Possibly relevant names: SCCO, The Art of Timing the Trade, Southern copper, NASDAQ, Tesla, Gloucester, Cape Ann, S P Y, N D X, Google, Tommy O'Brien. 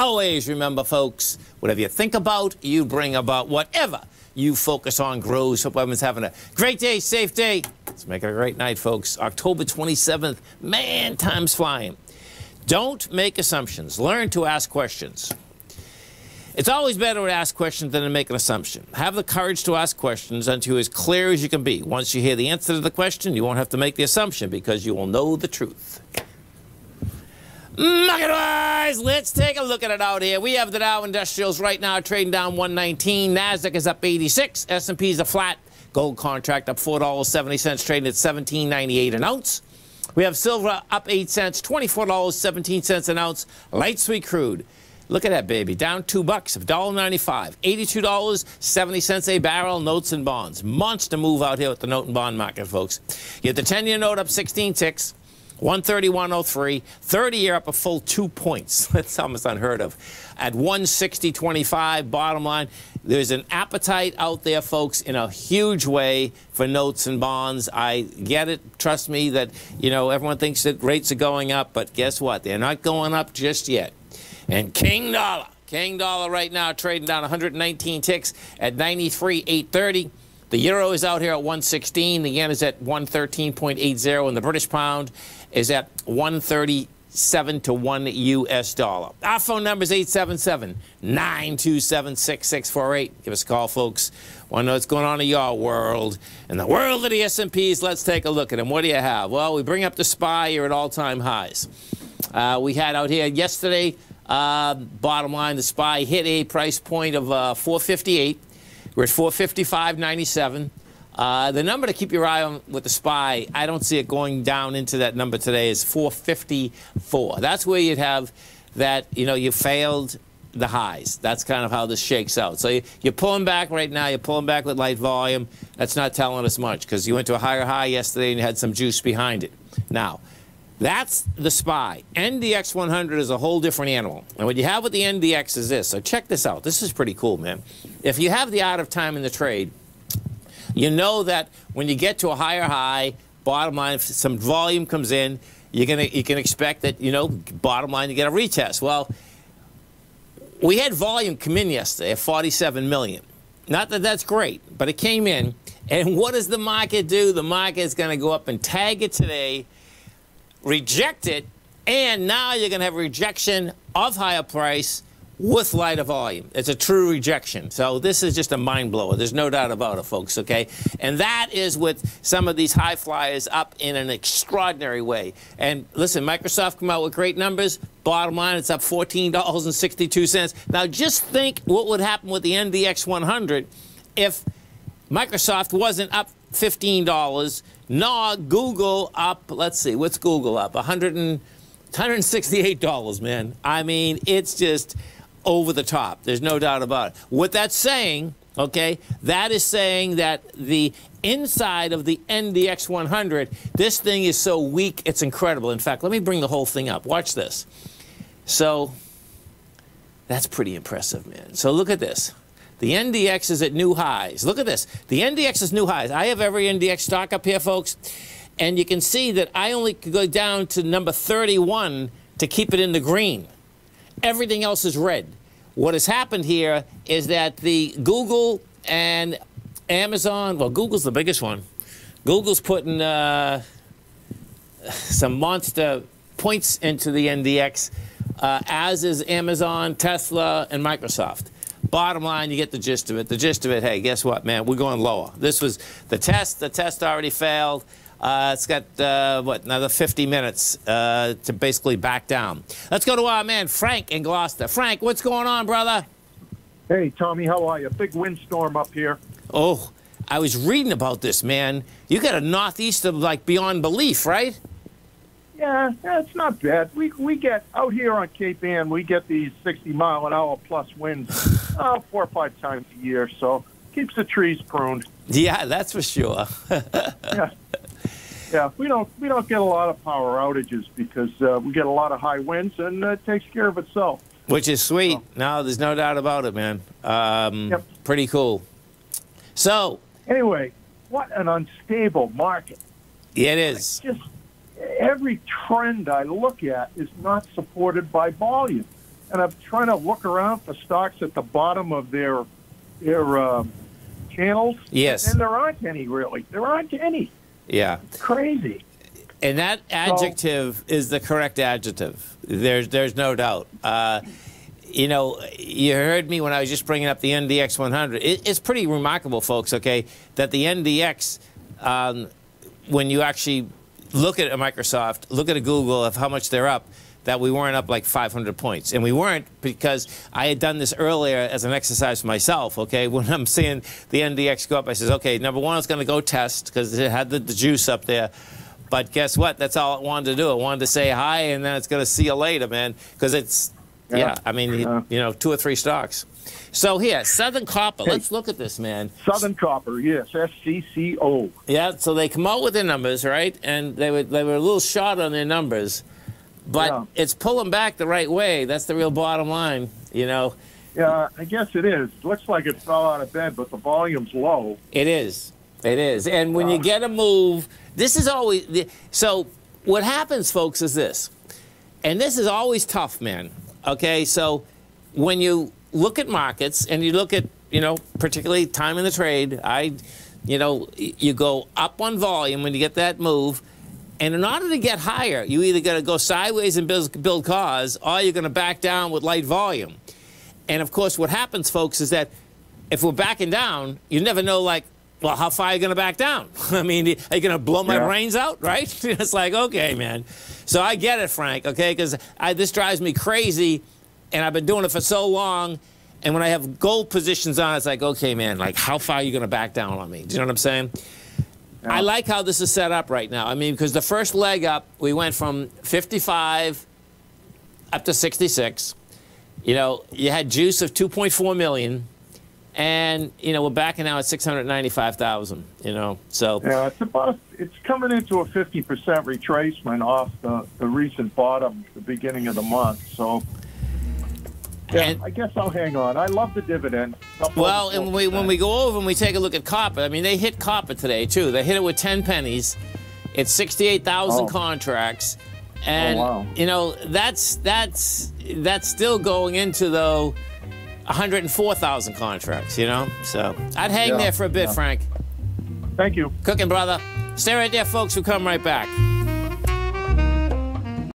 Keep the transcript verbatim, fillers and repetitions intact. always remember, folks, whatever you think about, you bring about. Whatever you focus on grows. Hope everyone's having a great day, safe day. Let's make it a great night, folks. October twenty-seventh. Man, time's flying. Don't make assumptions. Learn to ask questions. It's always better to ask questions than to make an assumption. Have the courage to ask questions until you're as clear as you can be. Once you hear the answer to the question, you won't have to make the assumption because you will know the truth. Market-wise, let's take a look at it out here. We have the Dow Industrials right now trading down one nineteen. NASDAQ is up eighty-six. S and P's are flat. Gold contract up four dollars and seventy cents, trading at seventeen ninety-eight an ounce. We have silver up eight cents, twenty-four dollars and seventeen cents an ounce. Light sweet crude. Look at that, baby. Down two bucks, one ninety-five, eighty-two dollars and seventy cents a barrel, notes and bonds. Monster move out here with the note and bond market, folks. You get the ten-year note up sixteen ticks, one thirty-one oh three, thirty-year up a full two points. That's almost unheard of. At one sixty twenty-five, bottom line, there's an appetite out there, folks, in a huge way for notes and bonds. I get it. Trust me that, you know, everyone thinks that rates are going up, but guess what? They're not going up just yet. And King Dollar, King Dollar right now trading down one nineteen ticks at ninety-three eight thirty. The euro is out here at one sixteen. The yen is at one thirteen eighty, and the British pound is at one thirty-seven to one U S dollar. Our phone number is eight seven seven, nine two seven, six six four eight. Give us a call, folks. Want to know what's going on in your world. In the world of the S and Ps, let's take a look at them. What do you have? Well, we bring up the S P Y here at all-time highs. Uh, we had out here yesterday. Uh, bottom line, the S P Y hit a price point of uh, four fifty-eight. We're at four fifty-five ninety-seven. Uh, the number to keep your eye on with the S P Y, I don't see it going down into that number today, is four fifty-four. That's where you'd have that, you know, you failed the highs. That's kind of how this shakes out. So you, you're pulling back right now. You're pulling back with light volume. That's not telling us much because you went to a higher high yesterday and you had some juice behind it. Now, that's the S P Y. N D X one hundred is a whole different animal. And what you have with the N D X is this. So check this out. This is pretty cool, man. If you have the art of time in the trade, you know that when you get to a higher high, bottom line, if some volume comes in, you're gonna, you can expect that, you know, bottom line, you get a retest. Well, we had volume come in yesterday at forty-seven million. Not that that's great, but it came in. And what does the market do? The market is going to go up and tag it today, reject it, and now you're going to have rejection of higher price with lighter volume. It's a true rejection. So this is just a mind blower. There's no doubt about it, folks, okay? And that is with some of these high flyers up in an extraordinary way. And listen, Microsoft came out with great numbers. Bottom line, it's up fourteen dollars and sixty-two cents. Now just think what would happen with the N D X one hundred if Microsoft wasn't up fifteen dollars. No, Google up, let's see, what's Google up? one hundred sixty-eight dollars, man. I mean, it's just over the top. There's no doubt about it. What that's saying, okay, that is saying that the inside of the N D X one hundred, this thing is so weak, it's incredible. In fact, let me bring the whole thing up. Watch this. So that's pretty impressive, man. So look at this. The N D X is at new highs. Look at this. The N D X is new highs. I have every N D X stock up here, folks. And you can see that I only could go down to number thirty-one to keep it in the green. Everything else is red. What has happened here is that the Google and Amazon, well, Google's the biggest one. Google's putting uh, some monster points into the N D X, uh, as is Amazon, Tesla, and Microsoft. Bottom line, you get the gist of it. The gist of it, hey, guess what, man? We're going lower. This was the test. The test already failed. Uh, it's got, uh, what, another fifty minutes uh, to basically back down. Let's go to our man, Frank in Gloucester. Frank, what's going on, brother? Hey, Tommy, how are you? Big windstorm up here. Oh, I was reading about this, man. You got a northeast of, like, beyond belief, right? Yeah, yeah, it's not bad. We we get out here on Cape Ann, we get these sixty mile an hour plus winds uh, four or five times a year, so keeps the trees pruned. Yeah, that's for sure. yeah, yeah, we don't we don't get a lot of power outages because uh, we get a lot of high winds, and uh, it takes care of itself. Which is sweet. So, no, there's no doubt about it, man. Um, yep. Pretty cool. So anyway, what an unstable market. It is. It's just, every trend I look at is not supported by volume. and I'm trying to look around for stocks at the bottom of their their um, channels. Yes, and there aren't any really. There aren't any. Yeah, it's crazy. And that adjective so, is the correct adjective. There's there's no doubt. Uh, you know, you heard me when I was just bringing up the N D X one hundred. It, it's pretty remarkable, folks. Okay, that the N D X, um, when you actually look at a Microsoft, look at a Google of how much they're up, that we weren't up like five hundred points. And we weren't because I had done this earlier as an exercise myself, okay? When I'm seeing the N D X go up, I says, okay, number one, it's going to go test because it had the, the juice up there. But guess what? That's all it wanted to do. It wanted to say hi, and then it's going to see you later, man, because it's, yeah, yeah I mean, yeah. you know, two or three stocks. So here, Southern Copper. Hey, let's look at this, man. Southern Copper, yes, S C C O. Yeah, so they come out with their numbers, right? And they were, they were a little short on their numbers. But yeah. it's pulling back the right way. That's the real bottom line, you know. Yeah, I guess it is. Looks like it fell out of bed, but the volume's low. It is. It is. And when uh, you get a move, this is always the, so what happens, folks, is this. And this is always tough, man. Okay, so when you look at markets and you look at, you know, particularly time in the trade, I, you know, you go up on volume when you get that move. And in order to get higher, you either got to go sideways and build, build cause, or you're going to back down with light volume. And, of course, what happens, folks, is that if we're backing down, you never know, like, well, how far are you going to back down? I mean, are you going to blow my yeah. brains out, right? It's like, okay, man. So I get it, Frank, okay, because this drives me crazy, and I've been doing it for so long. And when I have gold positions on, it's like, okay, man, like, how far are you going to back down on me? Do you know what I'm saying? No. I like how this is set up right now. I mean, because the first leg up, we went from fifty-five up to sixty-six. You know, you had juice of two point four million, and you know we're back now at six hundred ninety-five thousand. You know, so yeah, it's about it's coming into a fifty percent retracement off the the recent bottom, the beginning of the month. So. Yeah, and, I guess I'll hang on. I love the dividend. Well, and we, when we go over and we take a look at copper, I mean, they hit copper today, too. They hit it with ten pennies. It's sixty-eight thousand oh. contracts. And, oh, wow. you know, that's, that's, that's still going into, though, one hundred four thousand contracts, you know? So I'd hang yeah, there for a bit, yeah. Frank. Thank you. Cooking, brother. Stay right there, folks. We'll come right back.